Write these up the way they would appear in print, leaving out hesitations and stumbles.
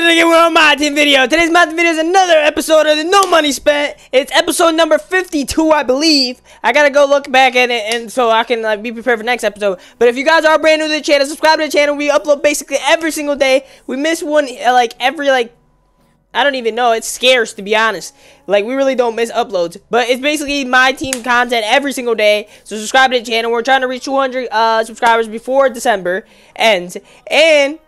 back at it again with our modding video. Today's modding video is another episode of the No Money Spent. It's episode number 52, I believe. I gotta go look back at it and so I can be prepared for next episode. But if you guys are brand new to the channel, subscribe to the channel. We upload basically every single day. We miss one like every I don't even know. It's scarce, to be honest. Like, we really don't miss uploads. But it's basically my team content every single day. So subscribe to the channel. We're trying to reach 200 subscribers before December ends. And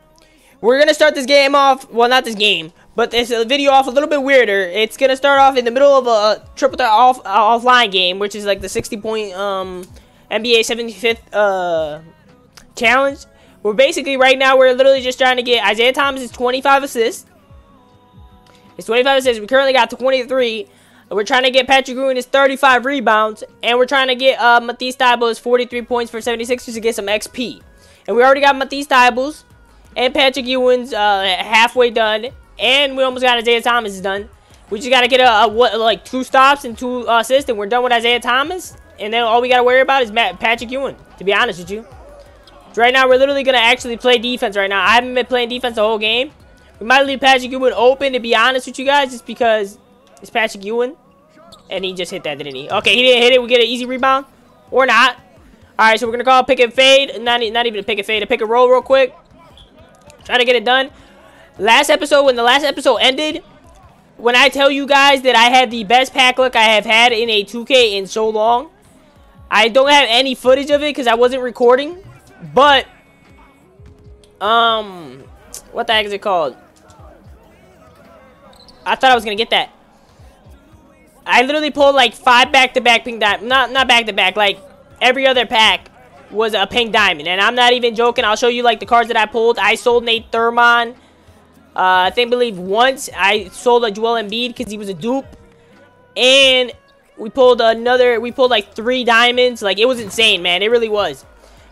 we're going to start this game off. Well, not this game. But this video off a little bit weirder. It's going to start off in the middle of a triple threat offline game, which is like the 60-point NBA 75th challenge. We're basically, right now, we're literally just trying to get Isaiah Thomas' 25 assists. It's 25 assists. We currently got 23. We're trying to get Patrick Ewing his 35 rebounds. And we're trying to get Matisse Diablos 43 points for 76ers to get some XP. And we already got Matisse Diablos and Patrick Ewing's halfway done. And we almost got Isaiah Thomas done. We just got to get like 2 stops and 2 assists. And we're done with Isaiah Thomas. And then all we got to worry about is Patrick Ewing, to be honest with you. So right now, we're literally going to actually play defense right now. I haven't been playing defense the whole game. We might leave Patrick Ewing open, to be honest with you guys, just because it's Patrick Ewing. And he just hit that, didn't he? Okay, he didn't hit it. We get an easy rebound. Or not. Alright, so we're going to call pick and fade. Not even a pick and fade. A pick and roll real quick. Try to get it done. Last episode, when the last episode ended, when I tell you guys that I had the best pack look I have had in a 2K in so long, I don't have any footage of it because I wasn't recording. But, what the heck is it called? I thought I was going to get that. I literally pulled like 5 back-to-back Pink Diamond. Not back-to-back. Like, every other pack was a Pink Diamond. And I'm not even joking. I'll show you like the cards that I pulled. I sold Nate Thurmond. I think, believe, once. I sold a Joel Embiid because he was a dupe. And we pulled another. We pulled like 3 diamonds. Like, it was insane, man. It really was.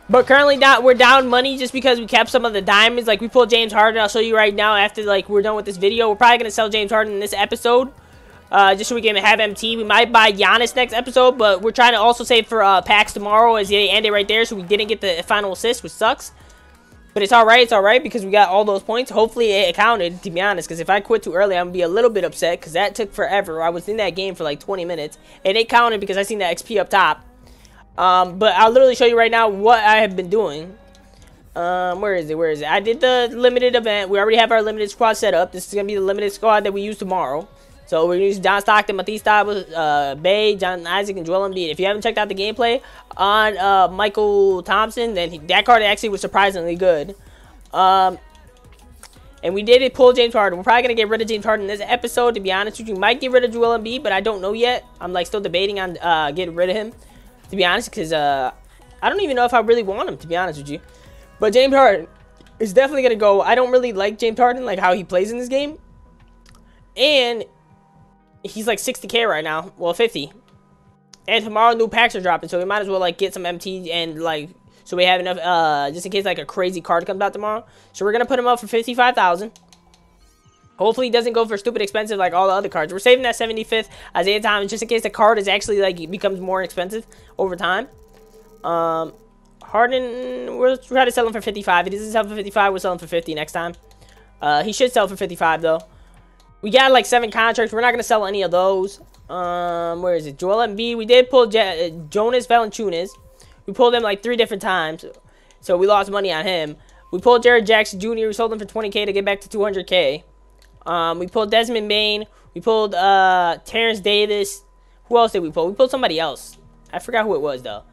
But currently, we're down money just because we kept some of the diamonds. Like, we pulled James Harden. I'll show you right now after, like, we're done with this video. We're probably going to sell James Harden in this episode. Just so we can have MT. We might buy Giannis next episode. But we're trying to also save for packs tomorrow as they ended right there. So we didn't get the final assist, which sucks. But it's all right. It's all right because we got all those points. Hopefully, it counted, to be honest. Because if I quit too early, I'm going to be a little bit upset because that took forever. I was in that game for, like, 20 minutes. And it counted because I seen that XP up top. But I'll literally show you right now what I have been doing. Where is it? Where is it? I did the limited event. We already have our limited squad set up. This is going to be the limited squad that we use tomorrow. So we're going to use John Stockton, Matisse Diablos, Bay, John Isaac, and Joel Embiid. If you haven't checked out the gameplay on Michael Thompson, then that card actually was surprisingly good. And we did pull James Harden. We're probably going to get rid of James Harden in this episode, to be honest with you. Might get rid of Joel Embiid, but I don't know yet. I'm like still debating on getting rid of him, to be honest, because I don't even know if I really want him, to be honest with you. But James Harden is definitely going to go. I don't really like James Harden, like how he plays in this game. And he's like 60K right now. Well, 50. And tomorrow new packs are dropping, so we might as well like get some MT and like so we have enough just in case like a crazy card comes out tomorrow. So we're going to put him up for 55,000. Hopefully, it doesn't go for stupid expensive like all the other cards. We're saving that 75th Isaiah Thomas just in case the card is actually like becomes more expensive over time. Harden, we'll try to sell him for 55. If he doesn't sell for 55, we'll sell him for 50 next time. He should sell for 55 though. We got like 7 contracts. We're not gonna sell any of those. Where is it? Joel Embiid. We did pull Jonas Valanciunas. We pulled him like 3 different times, so we lost money on him. We pulled Jared Jackson Jr. We sold him for 20K to get back to 200K. We pulled Desmond Bain. We pulled Terrence Davis. Who else did we pull? We pulled somebody else. I forgot who it was, though.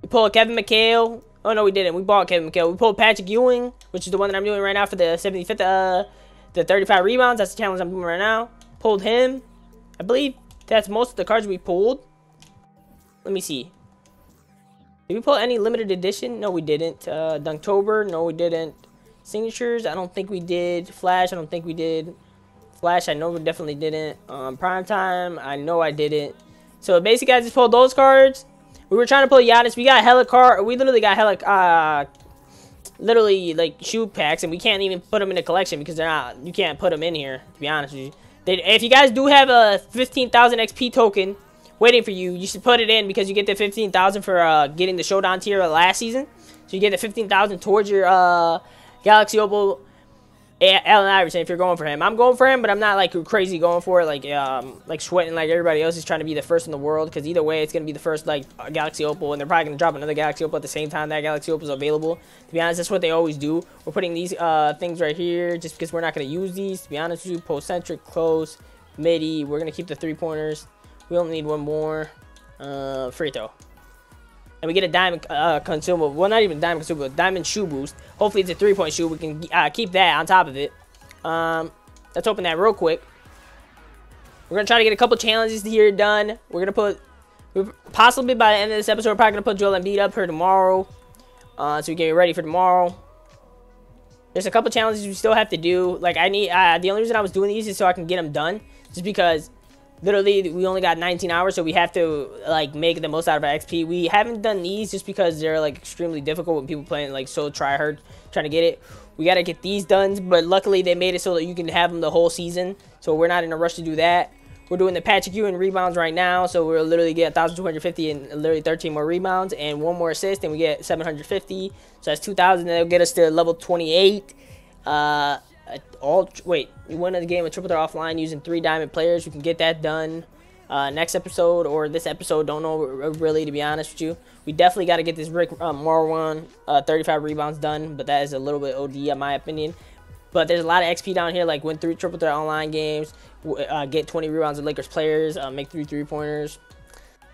We pulled Kevin McHale. Oh, no, we didn't. We bought Kevin McHale. We pulled Patrick Ewing, which is the one that I'm doing right now for the 75th, the 35 rebounds. That's the challenge I'm doing right now. Pulled him. I believe that's most of the cards we pulled. Let me see. Did we pull any limited edition? No, we didn't. Dunktober. No, we didn't. Signatures, I don't think we did. Flash, I don't think we did. Flash, I know we definitely didn't. Primetime, I know I didn't. So basically, I just pulled those cards. We were trying to pull Giannis. We got hella card. We literally got hella, literally like shoe packs, and we can't even put them in the collection because they're not. You can't put them in here, to be honest with you. If you guys do have a 15,000 XP token waiting for you, you should put it in because you get the 15,000 for getting the showdown tier last season. So you get the 15,000 towards your Galaxy Opal Allen Iverson, if you're going for him. I'm going for him, but I'm not like crazy going for it, like sweating like everybody else is trying to be the first in the world, because either way, it's going to be the first like Galaxy Opal, and they're probably going to drop another Galaxy Opal at the same time that Galaxy Opal is available. To be honest, that's what they always do. We're putting these things right here just because we're not going to use these, to be honest with you. Post-centric, close, midi. We're going to keep the three-pointers. We only need one more. Free throw. And we get a diamond consumable. Well, not even diamond consumable. Diamond shoe boost. Hopefully it's a three-point shoe. We can keep that on top of it. Let's open that real quick. We're going to try to get a couple challenges here done. We're going to put... Possibly by the end of this episode, we're probably going to put Joel Embiid up for tomorrow. So we get ready for tomorrow. There's a couple challenges we still have to do. Like, I need... the only reason I was doing these is so I can get them done. Just because... Literally, we only got 19 hours, so we have to, like, make the most out of our XP. We haven't done these just because they're, like, extremely difficult when people playing, like, so try-hard, trying to get it. We got to get these done, but luckily they made it so that you can have them the whole season, so we're not in a rush to do that. We're doing the Patrick Ewing rebounds right now, so we'll literally get 1,250 and literally 13 more rebounds and one more assist, and we get 750. So that's 2,000, and that'll get us to level 28. Wait, you win the game with triple threat offline using 3 diamond players. You can get that done next episode or this episode. Don't know really, to be honest with you. We definitely got to get this Rick Marwan 35 rebounds done, but that is a little bit OD in my opinion. But there's a lot of XP down here, like win 3 triple threat online games, get 20 rebounds of Lakers players, make 3 three-pointers.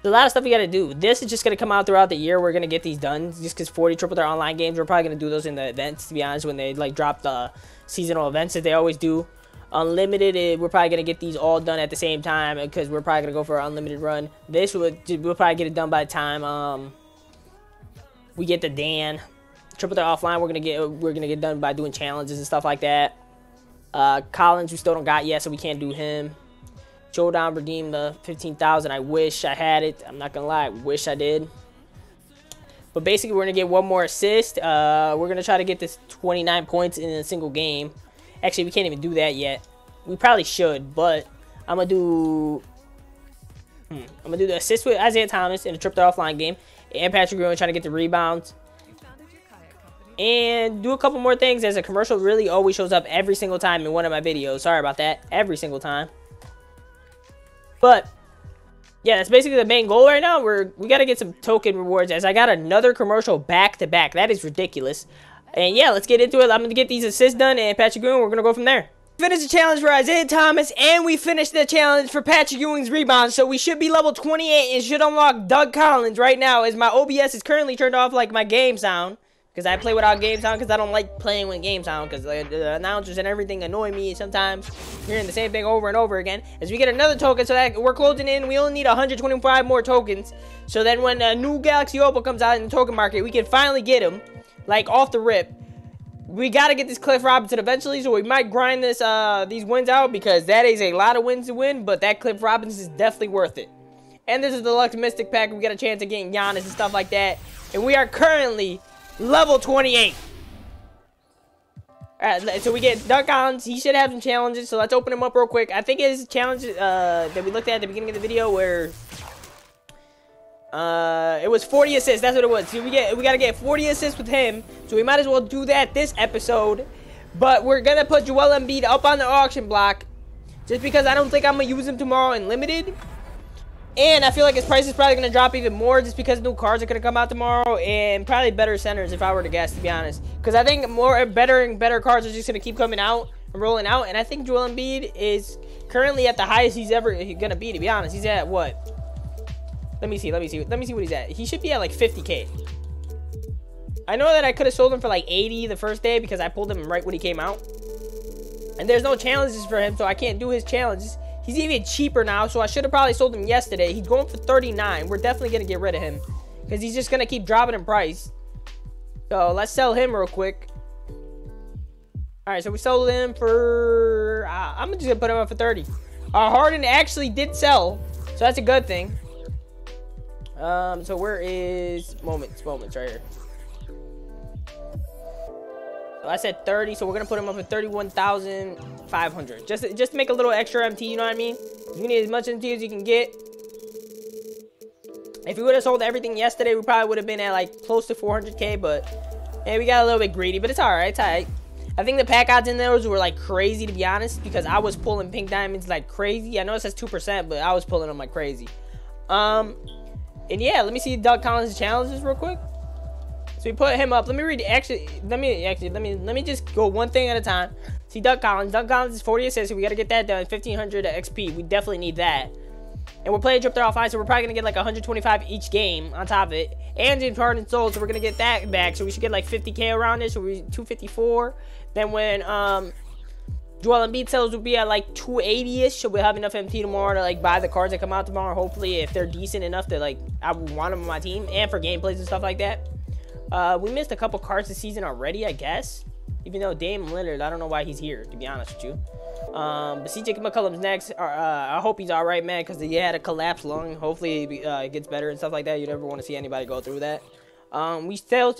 There's a lot of stuff we got to do. This is just going to come out throughout the year. We're going to get these done just because 40 triple threat online games, we're probably going to do those in the events, to be honest, when they like drop the seasonal events that they always do. Unlimited, we're probably going to get these all done at the same time because we're probably going to go for an unlimited run. This we'll probably get it done by the time we get the Dan. Triple threat offline, we're going to get done by doing challenges and stuff like that. Collins, we still don't got yet, so we can't do him. Showdown redeemed the 15,000. I wish I had it. I'm not gonna lie, I wish I did. But basically, we're gonna get one more assist. We're gonna try to get this 29 points in a single game. Actually, we can't even do that yet. We probably should, but I'm gonna do. I'm gonna do the assist with Isaiah Thomas in a triple threat offline game, and Patrick Ewing trying to get the rebounds. And do a couple more things, as a commercial really always shows up every single time in one of my videos. Sorry about that. Every single time. But, yeah, that's basically the main goal right now. We got to get some token rewards, as I got another commercial back-to-back. That is ridiculous. And, yeah, let's get into it. I'm going to get these assists done, and Patrick Ewing, we're going to go from there. Finish the challenge for Isaiah Thomas, and we finished the challenge for Patrick Ewing's rebound. So we should be level 28 and should unlock Doug Collins right now, as my OBS is currently turned off like my game sound. Because I play without game sound, because I don't like playing with game sound, because the announcers and everything annoy me sometimes. Hearing the same thing over and over again. As we get another token, so that we're closing in. We only need 125 more tokens. So then when a new Galaxy Opal comes out in the token market, we can finally get them. Like, off the rip. We got to get this Cliff Robinson eventually, so we might grind this these wins out, because that is a lot of wins to win, but that Cliff Robinson is definitely worth it. And this is the Deluxe Mystic Pack. We got a chance of getting Giannis and stuff like that. And we are currently... level 28. Alright, so we get Doug Collins. He should have some challenges, so let's open him up real quick. I think his challenge that we looked at the beginning of the video where it was 40 assists. That's what it was. So we gotta get 40 assists with him. So we might as well do that this episode. But we're gonna put Joel Embiid up on the auction block, just because I don't think I'm gonna use him tomorrow in limited. And I feel like his price is probably going to drop even more just because new cards are going to come out tomorrow. And probably better centers, if I were to guess, to be honest. Because I think more better and better cards are just going to keep coming out and rolling out. And I think Joel Embiid is currently at the highest he's ever going to be honest. He's at what? Let me see what he's at. He should be at like 50K. I know that I could have sold him for like 80 the first day because I pulled him right when he came out. And there's no challenges for him, so I can't do his challenges. He's even cheaper now, so I should have probably sold him yesterday. He's going for 39. We're definitely going to get rid of him because he's just going to keep dropping in price. So let's sell him real quick. All right, so we sold him for... I'm just going to put him up for 30. Harden actually did sell, so that's a good thing. So where is... Moments right here. So I said 30, so we're going to put him up at 31,500. Just make a little extra MT, you know what I mean? You need as much MT as you can get. If we would have sold everything yesterday, we probably would have been at like close to 400K, but yeah, we got a little bit greedy, but it's all right. I think the pack odds in those were like crazy, to be honest, because I was pulling Pink Diamonds like crazy. I know it says 2%, but I was pulling them like crazy. And yeah, let me see Doug Collins' challenges real quick. So we put him up. Let me read. Let me just go one thing at a time. See Doug Collins. Doug Collins is 40 assists. So we got to get that done. 1,500 XP. We definitely need that. And we're playing Drip They're All Five, so we're probably going to get like 125 each game on top of it. And James Harden sold, so we're going to get that back. So we should get like 50K around it. So we're 254. Then when Joel Embiid sells, we'll be at like 280-ish. So we'll have enough MT tomorrow to like buy the cards that come out tomorrow. Hopefully, if they're decent enough that like I want them on my team and for gameplays and stuff like that. We missed a couple cards this season already, I guess. Even though Dame Lillard, I don't know why he's here, to be honest with you. But CJ McCollum's next. I hope he's all right, man, because he had a collapsed lung. Hopefully it gets better and stuff like that. You never want to see anybody go through that. We still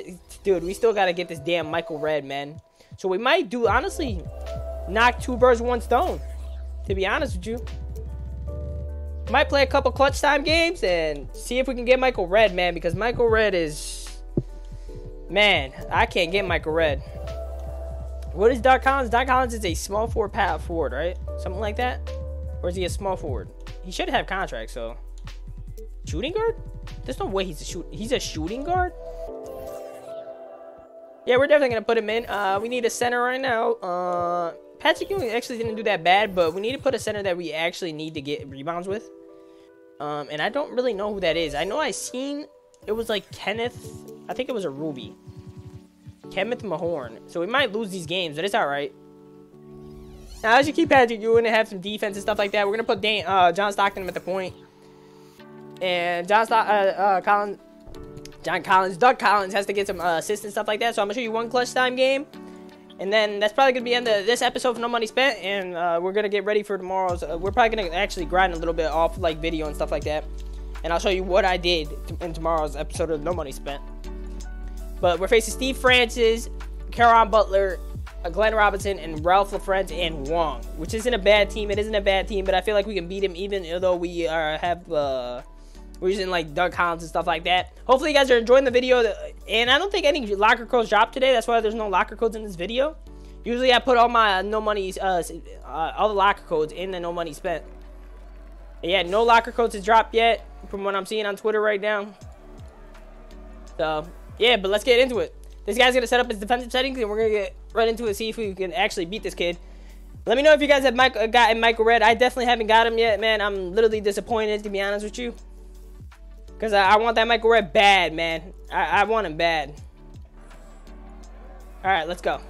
got to get this damn Michael Redd, man. So we might do, honestly, knock two birds with one stone, to be honest with you. Might play a couple clutch time games and see if we can get Michael Redd, man, because Michael Redd is... Man, I can't get Michael Redd. What is Doc Collins? Doc Collins is a small forward, power forward, right? Something like that? Or is he a small forward? He should have contract, so. Shooting guard? There's no way he's a shooting guard? Yeah, we're definitely going to put him in. We need a center right now. Patrick Ewing actually didn't do that bad, but we need to put a center that we actually need to get rebounds with. And I don't really know who that is. I know I seen it was like Kenneth. I think it was a Ruby. Kenneth Mahorn. So we might lose these games, but it's all right. Now, as you keep Patrick Ewing and have some defense and stuff like that, we're going to put John Stockton at the point. And Doug Collins has to get some assists and stuff like that. So I'm going to show you one clutch time game. And then that's probably going to be the end of this episode of No Money Spent. And we're going to get ready for tomorrow's. We're probably going to actually grind a little bit off like video and stuff like that. And I'll show you what I did in tomorrow's episode of No Money Spent. But we're facing Steve Francis, Caron Butler, Glenn Robinson, and Raef LaFrentz and Wong, which isn't a bad team. It isn't a bad team, but I feel like we can beat him even though we we're using like Doug Collins and stuff like that. Hopefully you guys are enjoying the video. And I don't think any locker codes dropped today. That's why there's no locker codes in this video. Usually I put all my no money, all the locker codes in the no money spent. And yeah, no locker codes has dropped yet from what I'm seeing on Twitter right now. So. Yeah, but let's get into it. This guy's going to set up his defensive settings, and we're going to get right into it, see if we can actually beat this kid. Let me know if you guys have gotten Michael Redd. I definitely haven't got him yet, man. I'm literally disappointed, to be honest with you. Because I want that Michael Redd bad, man. I want him bad. All right, let's go.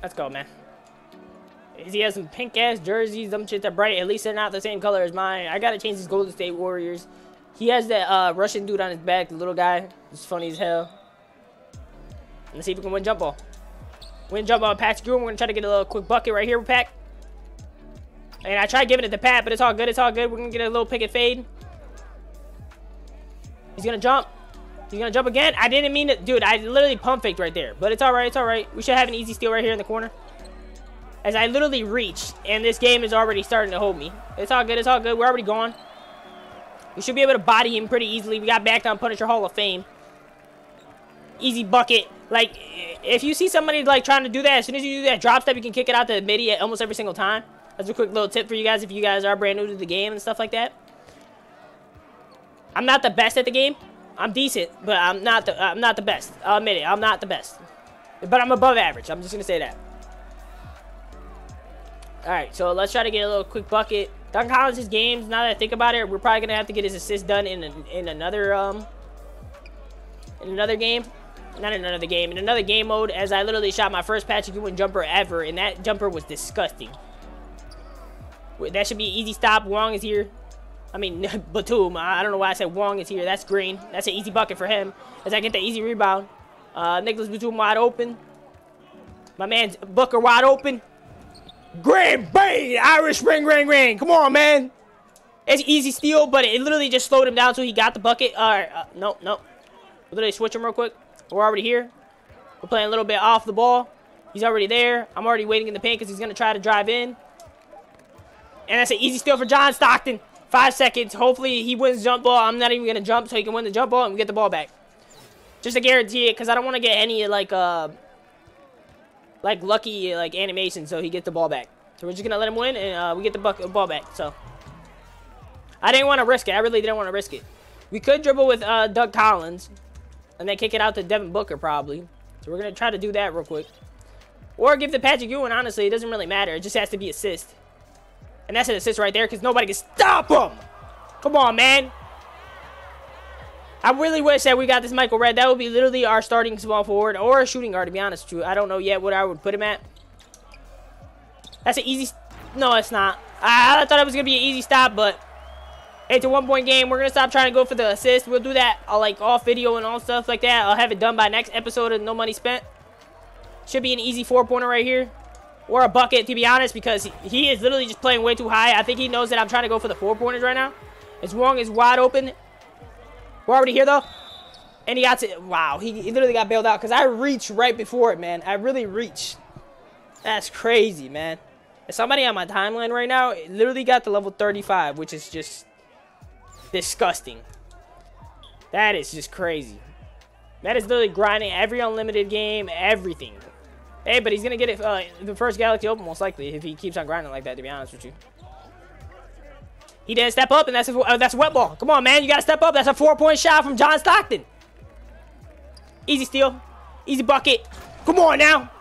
Let's go, man. He has some pink-ass jerseys, some shit that bright. At least they're not the same color as mine. I got to change these Golden State Warriors. He has that Russian dude on his back, the little guy. It's funny as hell. Let's see if we can win jump ball. Win jump ball, Patrick Ewing. We're going to try to get a little quick bucket right here with Pat. And I tried giving it to Pat, but it's all good. It's all good. We're going to get a little picket fade. He's going to jump. He's going to jump again. I didn't mean to. Dude, I literally pump faked right there. But it's all right. It's all right. We should have an easy steal right here in the corner. As I literally reached, and this game is already starting to hold me. It's all good. It's all good. We're already gone. We should be able to body him pretty easily. We got back on Punisher Hall of Fame. Easy bucket. Like, if you see somebody, like, trying to do that, as soon as you do that drop step, you can kick it out to the midi at almost every single time. That's a quick little tip for you guys if you guys are brand new to the game and stuff like that. I'm not the best at the game. I'm decent, but I'm not the best. I'll admit it. I'm not the best. But I'm above average. I'm just going to say that. All right, so let's try to get a little quick bucket. Doug Collins' games, now that I think about it, we're probably going to have to get his assist done in another game mode, as I literally shot my first Patrick Ewing jumper ever, and that jumper was disgusting. That should be an easy stop. Wong is here. I mean, Batum. I don't know why I said Wong is here. That's green. That's an easy bucket for him, as I get the easy rebound. Nicholas Batum wide open. My man Booker wide open. Green, bang, Irish ring, ring, ring. Come on, man. It's easy steal, but it literally just slowed him down so he got the bucket. All right, no. We'll literally switch him real quick. We're already here. We're playing a little bit off the ball. He's already there. I'm already waiting in the paint because he's going to try to drive in. And that's an easy steal for John Stockton. 5 seconds. Hopefully, he wins jump ball. I'm not even going to jump so he can win the jump ball and we get the ball back. just to guarantee it, because I don't want to get any like lucky like animation, so he gets the ball back. So we're just gonna let him win, and we get the ball back. So I didn't want to risk it. I really didn't want to risk it. We could dribble with Doug Collins, and then kick it out to Devin Booker probably. So we're gonna try to do that real quick, or give the Patrick Ewing. Honestly, it doesn't really matter. It just has to be assist, and that's an assist right there because nobody can stop him. Come on, man. I really wish that we got this Michael Redd. That would be literally our starting small forward or a shooting guard, to be honest with you. I don't know yet what I would put him at. That's an easy... No, it's not. I thought it was going to be an easy stop, but... It's a one-point game. We're going to stop trying to go for the assist. We'll do that, like, off video and all stuff like that. I'll have it done by next episode of No Money Spent. Should be an easy four-pointer right here. Or a bucket, to be honest, because he is literally just playing way too high. I think he knows that I'm trying to go for the four-pointers right now. His wrong is wide open. We're already here, though. And he got to... Wow, he literally got bailed out because I reached right before it, man. I really reached. That's crazy, man. And somebody on my timeline right now literally got to level 35, which is just disgusting. That is just crazy. That is literally grinding every unlimited game, everything. Hey, but he's going to get it the first Galaxy Open, most likely, if he keeps on grinding like that, to be honest with you. He didn't step up, and that's a wet ball. Come on, man. You got to step up. That's a four-point shot from John Stockton. Easy steal. Easy bucket. Come on, now.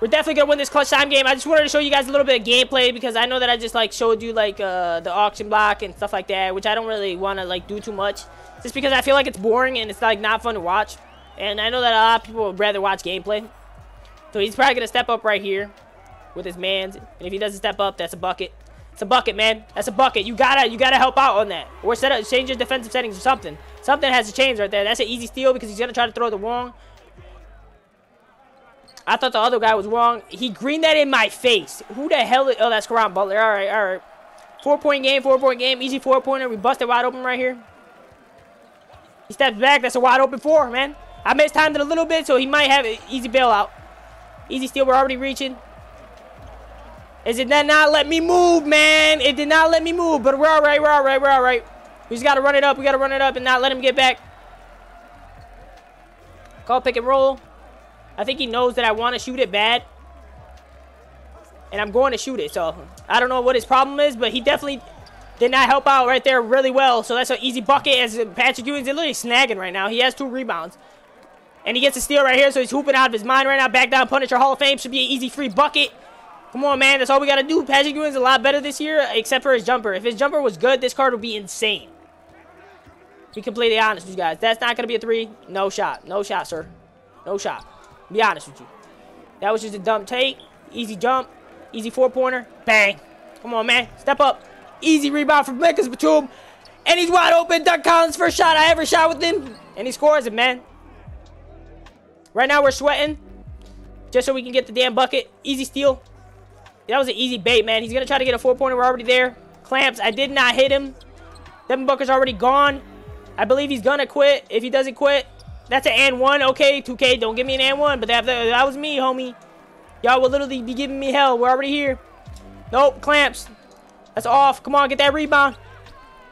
We're definitely going to win this clutch time game. I just wanted to show you guys a little bit of gameplay because I know that I just, like, showed you, like, the auction block and stuff like that, which I don't really want to, like, do too much. Just because I feel like it's boring and it's, like, not fun to watch. And I know that a lot of people would rather watch gameplay. So he's probably going to step up right here with his mans. And if he doesn't step up, that's a bucket. It's a bucket, man. That's a bucket. You gotta help out on that. Or set up, change your defensive settings or something. Something has to change right there. That's an easy steal because he's gonna try to throw the wrong. I thought the other guy was wrong. He greened that in my face. Who the hell is... Oh, that's Caron Butler. All right, all right. Four-point game, four-point game. Easy four-pointer. We busted wide open right here. He steps back. That's a wide open four, man. I mistimed it a little bit, so he might have an easy bailout. Easy steal. We're already reaching. Is it not let me move, man? It did not let me move, but we're all right, we're all right, we're all right. We just got to run it up. We got to run it up and not let him get back. Call pick and roll. I think he knows that I want to shoot it bad. And I'm going to shoot it, so I don't know what his problem is, but he definitely did not help out right there really well. So that's an easy bucket as Patrick Ewing's literally snagging right now. He has 2 rebounds. And he gets a steal right here, so he's hooping out of his mind right now. Back down, Punisher Hall of Fame. Should be an easy free bucket. Come on, man. That's all we got to do. Patrick Ewing's a lot better this year, except for his jumper. If his jumper was good, this card would be insane. Be completely honest with you guys. That's not going to be a three. No shot. No shot, sir. No shot. Be honest with you. That was just a dumb take. Easy jump. Easy four-pointer. Bang. Come on, man. Step up. Easy rebound from Nicholas Batum. And he's wide open. Doug Collins, first shot I ever shot with him. And he scores it, man. Right now, we're sweating. Just so we can get the damn bucket. Easy steal. That was an easy bait, man. He's going to try to get a four-pointer. We're already there. Clamps. I did not hit him. Devin Booker's already gone. I believe he's going to quit. If he doesn't quit, that's an and one. Okay, 2K, don't give me an and one. But that was me, homie. Y'all will literally be giving me hell. We're already here. Nope, clamps. That's off. Come on, get that rebound.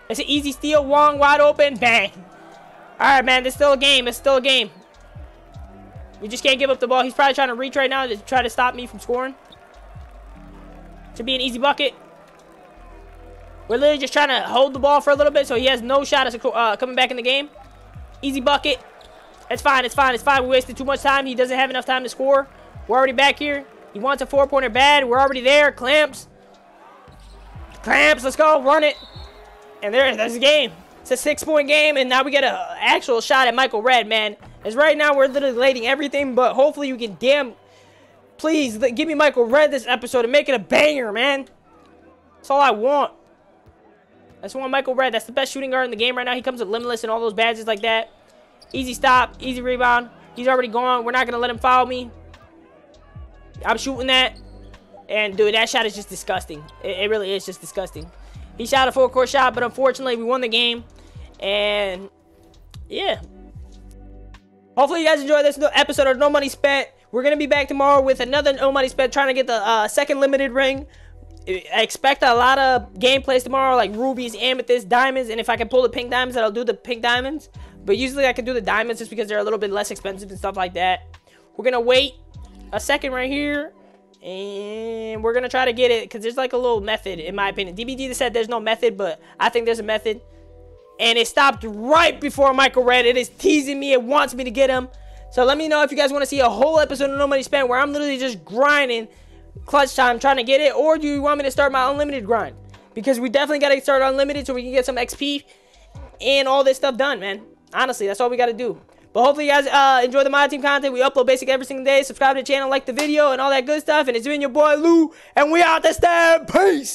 That's an easy steal. Wong wide open. Bang. All right, man. It's still a game. It's still a game. We just can't give up the ball. He's probably trying to reach right now to try to stop me from scoring. Should be an easy bucket. We're literally just trying to hold the ball for a little bit, so he has no shot at coming back in the game. Easy bucket. It's fine. It's fine. It's fine. We wasted too much time. He doesn't have enough time to score. We're already back here. He wants a four-pointer bad. We're already there. Clamps. Clamps. Let's go. Run it. And there's the game. It's a 6-point game, and now we get an actual shot at Michael Redd, man. As right now, we're literally leading everything, but hopefully you can damn... Please, give me Michael Redd this episode and make it a banger, man. That's all I want. I just want Michael Redd. That's the best shooting guard in the game right now. He comes with Limitless and all those badges like that. Easy stop. Easy rebound. He's already gone. We're not going to let him foul me. I'm shooting that. And, dude, that shot is just disgusting. It really is just disgusting. He shot a full-court shot, but unfortunately, we won the game. And, yeah. Hopefully, you guys enjoyed this episode of No Money Spent. We're going to be back tomorrow with another No Money Spent trying to get the second limited ring. I expect a lot of gameplays tomorrow, like rubies, amethysts, diamonds. And if I can pull the pink diamonds, I'll do the pink diamonds. But usually I can do the diamonds just because they're a little bit less expensive and stuff like that. We're gonna wait a second right here, and we're gonna try to get it because there's like a little method in my opinion. DBD said there's no method, but I think there's a method. And it stopped right before Michael Redd. It is teasing me. It wants me to get him. So let me know if you guys want to see a whole episode of No Money Spent where I'm literally just grinding clutch time trying to get it. Or do you want me to start my unlimited grind? Because we definitely got to start unlimited so we can get some XP and all this stuff done, man. Honestly, that's all we got to do. But hopefully you guys enjoy the My Team content. We upload basic every single day. Subscribe to the channel, like the video, and all that good stuff. And it's been your boy Lou, and we out this time. Peace!